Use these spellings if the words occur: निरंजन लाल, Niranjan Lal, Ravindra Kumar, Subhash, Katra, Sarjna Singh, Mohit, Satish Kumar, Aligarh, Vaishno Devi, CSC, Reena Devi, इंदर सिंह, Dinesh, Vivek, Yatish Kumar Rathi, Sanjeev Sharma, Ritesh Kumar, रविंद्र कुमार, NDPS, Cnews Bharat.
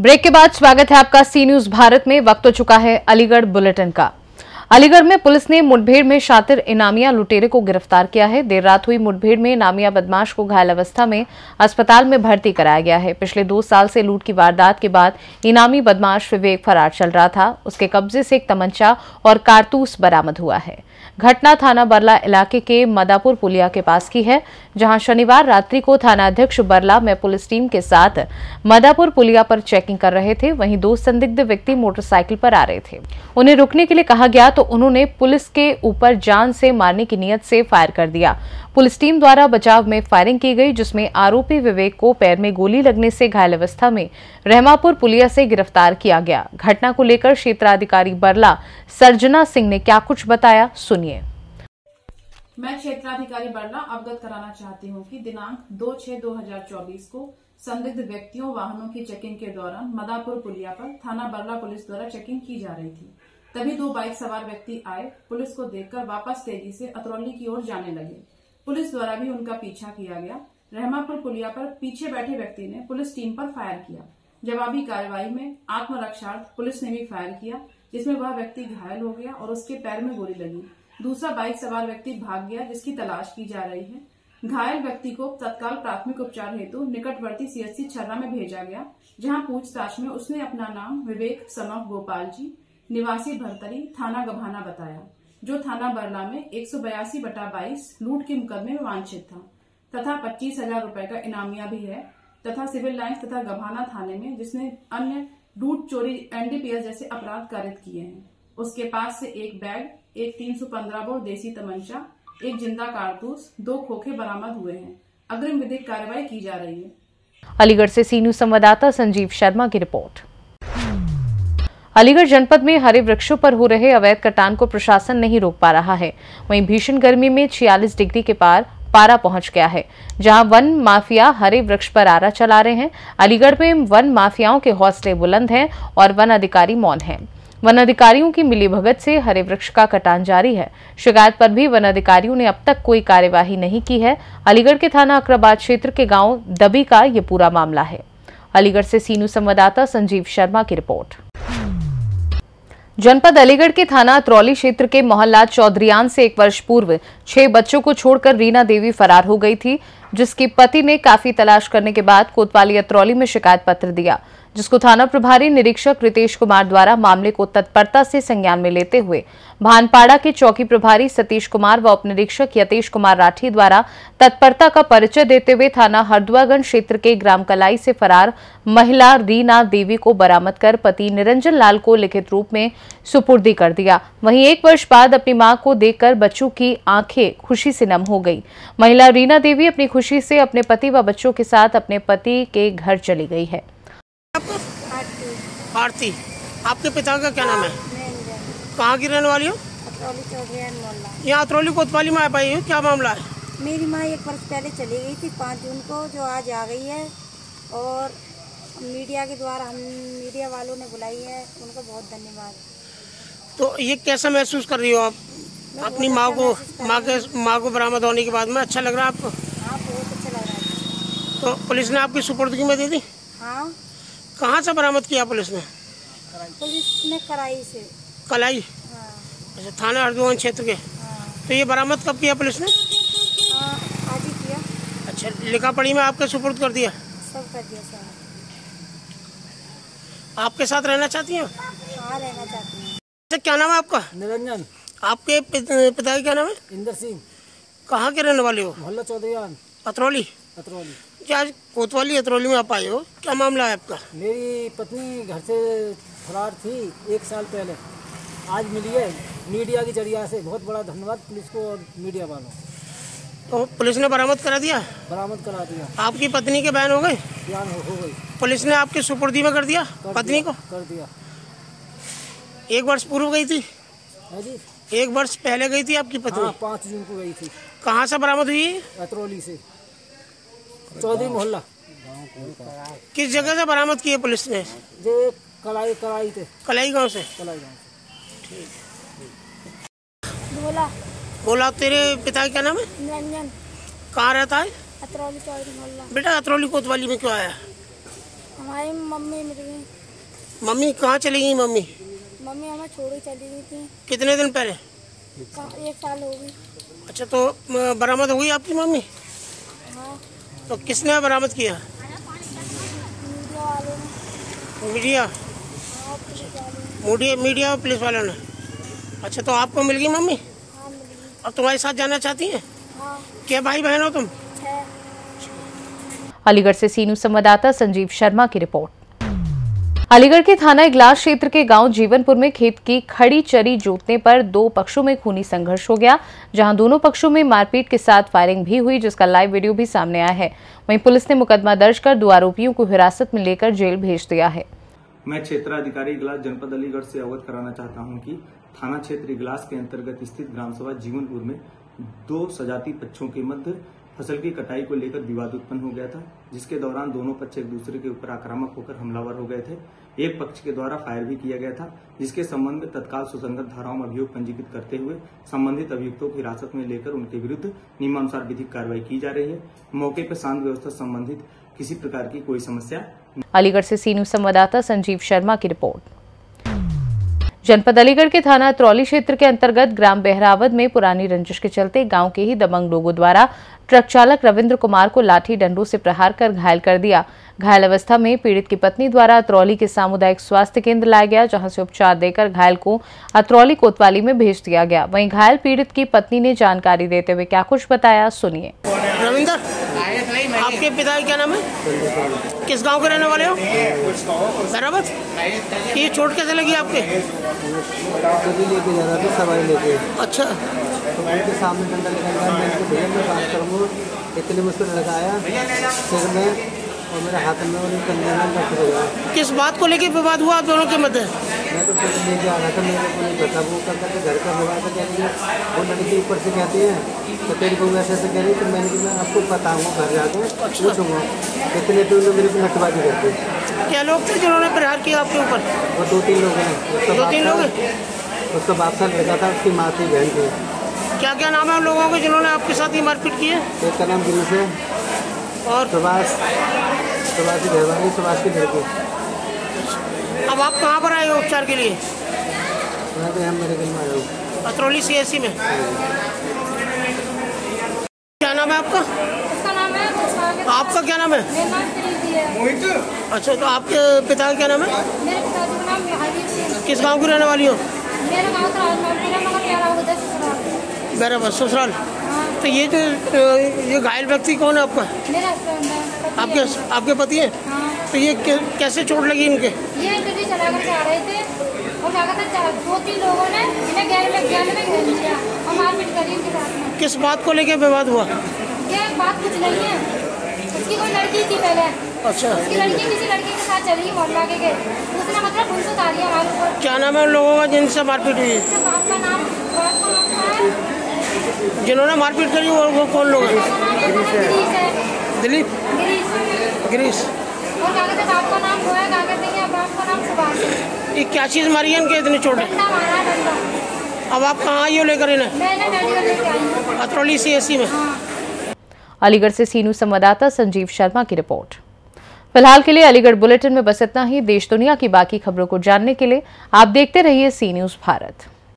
Break के बाद स्वागत है आपका सी न्यूज भारत में। वक्त हो चुका है अलीगढ़ बुलेटिन का। अलीगढ़ में पुलिस ने मुठभेड़ में शातिर इनामिया लुटेरे को गिरफ्तार किया है। देर रात हुई मुठभेड़ में इनामिया बदमाश को घायल अवस्था में अस्पताल में भर्ती कराया गया है। पिछले 2 साल से लूट की वारदात के बाद इनामी बदमाश विवेक फरार चल रहा था। उसके कब्जे से एक तमंचा और कारतूस बरामद हुआ है। घटना थाना बरला इलाके के मदापुर पुलिया के पास की है, जहां शनिवार रात्रि को थानाध्यक्ष बरला में पुलिस टीम के साथ मदापुर पुलिया पर चेकिंग कर रहे थे। वहीं 2 संदिग्ध व्यक्ति मोटरसाइकिल पर आ रहे थे। उन्हें रुकने के लिए कहा गया तो उन्होंने पुलिस के ऊपर जान से मारने की नीयत से फायर कर दिया। पुलिस टीम द्वारा बचाव में फायरिंग की गई, जिसमें आरोपी विवेक को पैर में गोली लगने से घायल अवस्था में रहमापुर पुलिया से गिरफ्तार किया गया। घटना को लेकर क्षेत्राधिकारी बरला सर्जना सिंह ने क्या कुछ बताया, सुनिए। मैं क्षेत्राधिकारी बरला अवगत कराना चाहती हूँ कि दिनांक 2/6/2024 को संदिग्ध व्यक्तियों वाहनों की चेकिंग के दौरान मदापुर पुलिया पर थाना बरला पुलिस द्वारा चेकिंग की जा रही थी। तभी 2 बाइक सवार व्यक्ति आए। पुलिस को देखकर वापस तेजी से अतरौली की ओर जाने लगे। पुलिस द्वारा भी उनका पीछा किया गया। रहमापुर पुलिया पर पीछे बैठे व्यक्ति ने पुलिस टीम पर फायर किया। जवाबी कार्रवाई में आत्मरक्षार्थ पुलिस ने भी फायर किया, जिसमें वह व्यक्ति घायल हो गया और उसके पैर में गोली लगी। दूसरा बाइक सवार व्यक्ति भाग गया, जिसकी तलाश की जा रही है। घायल व्यक्ति को तत्काल प्राथमिक उपचार हेतु निकटवर्ती CSC छर्रा में भेजा गया, जहाँ पूछताछ में उसने अपना नाम विवेक सनॉफ गोपाल जी निवासी भरतरी थाना गभाना बताया, जो थाना बरला में 182/22 लूट के मुकदमे में वांछित था तथा 25,000 रूपये का इनामिया भी है तथा सिविल लाइंस तथा गभाना थाने में, जिसने अन्य लूट चोरी NDPS जैसे अपराध कारित किए हैं। उसके पास से एक बैग, एक 315 बोर देसी तमंचा, एक जिंदा कारतूस, 2 खोखे बरामद हुए हैं। अग्रिम विधिक कार्रवाई की जा रही है। अलीगढ़ से सी न्यूज संवाददाता संजीव शर्मा की रिपोर्ट। अलीगढ़ जनपद में हरे वृक्षों पर हो रहे अवैध कटान को प्रशासन नहीं रोक पा रहा है। वहीं भीषण गर्मी में 46 डिग्री के पार पारा पहुंच गया है, जहां वन माफिया हरे वृक्ष पर आरा चला रहे हैं। अलीगढ़ में वन माफियाओं के हौसले बुलंद हैं और वन अधिकारी मौन हैं। वन अधिकारियों की मिलीभगत से हरे वृक्ष का कटान जारी है। शिकायत पर भी वन अधिकारियों ने अब तक कोई कार्यवाही नहीं की है। अलीगढ़ के थाना अकराबाद क्षेत्र के गाँव दबी का ये पूरा मामला है। अलीगढ़ से सी न्यूज संवाददाता संजीव शर्मा की रिपोर्ट। जनपद अलीगढ़ के थाना अतरौली क्षेत्र के मोहल्ला चौधरियान से 1 वर्ष पूर्व 6 बच्चों को छोड़कर रीना देवी फरार हो गई थी, जिसके पति ने काफी तलाश करने के बाद कोतवाली अतरौली में शिकायत पत्र दिया, जिसको थाना प्रभारी निरीक्षक रितेश कुमार द्वारा मामले को तत्परता से संज्ञान में लेते हुए भानपाड़ा के चौकी प्रभारी सतीश कुमार व उपनिरीक्षक यतीश कुमार राठी द्वारा तत्परता का परिचय देते हुए थाना हरदुआगंज क्षेत्र के ग्राम कलाई से फरार महिला रीना देवी को बरामद कर पति निरंजन लाल को लिखित रूप में सुपुर्दी कर दिया। वहीं 1 वर्ष बाद अपनी मां को देखकर बच्चों की आंखें खुशी से नम हो गई। महिला रीना देवी अपनी खुशी से अपने पति व बच्चों के साथ अपने पति के घर चली गई है। आरती, आपके पिता का क्या नाम है? कहाँ की रहने वाली हो? यहाँ अतरौली कोतवाली में आ पाई हो, क्या मामला है? मेरी माँ 1 वर्ष पहले चली गई थी 5 जून को, जो आज आ गई है और मीडिया के द्वारा हम मीडिया वालों ने बुलाई है, उनको बहुत धन्यवाद। तो ये कैसा महसूस कर रही हो आप अपनी माँ को? माँ को बरामद होने के बाद में अच्छा लग रहा है आपको? हाँ, बहुत अच्छा लग रहा है। तो पुलिस ने आपकी सुपुर्दगी में दे दी? हाँ। कहाँ से बरामद किया पुलिस ने? कलाई से। कलाई? हाँ। अच्छा, थाना हरदुआन क्षेत्र के। हाँ। तो ये बरामद कब किया पुलिस ने? आज ही किया। अच्छा, लिखा पढ़ी में आपके सुपुर्द कर दिया? सब कर दिया साहब। आपके साथ रहना चाहती हैं? हाँ, रहना चाहती हैं। अच्छा, क्या नाम है आपका? निरंजन। आपके पिता का क्या नाम है? इंदर सिंह। कहाँ के रहने वाले हो? मोहल्ला चौधरियान, अतरौली। क्या आज कोतवाली अतरौली में आप आए हो, क्या मामला है आपका? मेरी पत्नी घर से फरार थी 1 साल पहले, आज मिली है मीडिया के जरिए से। बहुत बड़ा धन्यवाद पुलिस को और मीडिया वालों। तो पुलिस ने बरामद करा दिया? बरामद करा दिया। आपकी पत्नी के बयान हो गए? बयान हो गई। पुलिस ने आपके सुपुर्दी में कर दिया पत्नी को? कर दिया। 1 वर्ष पूर्व गई थी? हाँ जी, 1 वर्ष पहले गई थी आपकी पत्नी। हाँ, 5 जून को गई थी। कहाँ से बरामद हुई? अतरौली से, चौधरी मोहल्ला। किस जगह से बरामद किए पुलिस ने? ये कलाई थे। कलाई गांव से? कलाई गांव से। ठीक। बोला तेरे पिता का नाम है? निरंजन। कहाँ रहता है? अतरौली, चौधरी मोहल्ला। बेटा अतरौली कोतवाली में क्यों आया? हमारी मम्मी मिल गई। मम्मी कहाँ चली गई? मम्मी मम्मी हमें छोड़ के चली गई थी। कितने दिन पहले? 1 साल हो गई। अच्छा, तो बरामद हुई आपकी मम्मी? हाँ। तो किसने बरामद किया? मीडिया वालों ने। मीडिया? हाँ, पुलिस वालों ने। मीडिया और पुलिस वालों ने। अच्छा, तो आपको मिल गई मम्मी? हाँ, मिल गई। अब तुम्हारे साथ जाना चाहती हैं? हाँ। क्या भाई बहन हो तुम? है। अलीगढ़ से सीन्यूज संवाददाता संजीव शर्मा की रिपोर्ट। अलीगढ़ के थाना इगलास क्षेत्र के गांव जीवनपुर में खेत की खड़ी चरी जोतने पर 2 पक्षों में खूनी संघर्ष हो गया, जहां दोनों पक्षों में मारपीट के साथ फायरिंग भी हुई, जिसका लाइव वीडियो भी सामने आया है। वहीं पुलिस ने मुकदमा दर्ज कर 2 आरोपियों को हिरासत में लेकर जेल भेज दिया है। मैं क्षेत्राधिकारी इगलास जनपद अलीगढ़ से अवगत कराना चाहता हूँ कि थाना क्षेत्र इगलास के अंतर्गत स्थित ग्राम सभा जीवनपुर में 2 सजाती पक्षों के मध्य फसल की कटाई को लेकर विवाद उत्पन्न हो गया था, जिसके दौरान दोनों पक्ष एक दूसरे के ऊपर आक्रामक होकर हमलावर हो गए थे। एक पक्ष के द्वारा फायर भी किया गया था, जिसके संबंध में तत्काल सुसंगत धाराओं में अभियोग पंजीकृत करते हुए संबंधित अभियुक्तों को हिरासत में लेकर उनके विरुद्ध नियमानुसार विधिक कार्रवाई की जा रही है। मौके पर शांति व्यवस्था संबंधित किसी प्रकार की कोई समस्या। अलीगढ़ से सीन्यूज संवाददाता संजीव शर्मा की रिपोर्ट। जनपद अलीगढ़ के थाना अतरौली क्षेत्र के अंतर्गत ग्राम बहरावद में पुरानी रंजिश के चलते गांव के ही दबंग लोगों द्वारा ट्रक चालक रविंद्र कुमार को लाठी डंडों से प्रहार कर घायल कर दिया। घायल अवस्था में पीड़ित की पत्नी द्वारा अतरौली के सामुदायिक स्वास्थ्य केंद्र लाया गया, जहां से उपचार देकर घायल को अतरौली कोतवाली में भेज दिया गया। वहीं घायल पीड़ित की पत्नी ने जानकारी देते हुए क्या कुछ बताया, सुनिए। रविंद्र, आपके पिता का क्या नाम है? किस गाँव के रहने वाले हो? बहरावद। ये चोट कैसे लगी आपके? लेके जा रहा था सवारी लेके। अच्छा, तो के सामने डंडा लगाया, मैं उसको भैया में बात करूँगा, इतने मुझको लगाया सिर में और मेरे हाथ में और कंधे में लग गया। किस बात को लेके विवाद हुआ आप दोनों के मध्य? मैं तो ले जा रहा था, मेरे को नहीं पता, वो करता के घर का विवाद था। कहती है वो लड़की ऊपर से कहती है तो तेरे को ऐसे ऐसे कह रही, तो मैंने मैं आपको बताऊँगा घर जाकर पूछूँगा। इतने तो मेरे को नटवा दी करते। क्या लोग थे जिन्होंने प्रहार किया आपके ऊपर? वो 2-3 लोग हैं। 2-3 लोग हैं? उसका बाप साहब लगा था, उसकी माँ थी, बहन थी। क्या क्या नाम है उन लोगों के जिन्होंने आपके साथ ये मारपीट की है? एक का नाम दिनेश है और सुभाष, सुभाष की घरवाली, सुभाष की लड़की। अब आप कहाँ पर आए हो उपचार के लिए? मैं तो यहाँ मेरे घर में आया हूँ, अतरौली CIC में। क्या नाम है आपका? आपका क्या नाम है? मेरा नाम मोहित। अच्छा, तो आपके पिता का क्या नाम है? मेरे पिता का नाम यातीश। किस गांव की रहने वाली हो? मेरा गांव बहरावद, ससुराल। तो ये जो ये घायल व्यक्ति कौन है आपका? मेरा हस्बैंड। आपके पति है? हाँ। तो ये कैसे चोट लगी इनके? ये इंटरव्यू चला कर जा रहे थे और क्या कहते हैं 2-3 लोगों ने इन्हें गैर में घेर लिया और मारपीट करी इनके साथ में। किस बात को लेकर विवाद हुआ? ये बात कुछ नहीं है, उसकी कोई लड़की थी पहले। अच्छा, उसकी लड़की किसी लड़के के साथ चली मोहल्ला के गए, उसने मतलब उनसे ताली हमारे ऊपर। क्या नाम है उन लोगों का जिनसे मारपीट हुई? बाप का नाम है जिन्होंने मारपीट करी, वो कौन लोग हैं? दिलीप, गिरीश और क्या कहते हैं बाप का नाम है, क्या कहते हैं बाप का नाम सुभाष। ये क्या चीज़ मारी है इनके इतनी चोट? अब आप कहाँ आई हो लेकर इन्हें? अतरौली CIC में। अलीगढ़ से सीन्यूज संवाददाता संजीव शर्मा की रिपोर्ट। फिलहाल के लिए अलीगढ़ बुलेटिन में बस इतना ही। देश दुनिया की बाकी खबरों को जानने के लिए आप देखते रहिए सीन्यूज भारत।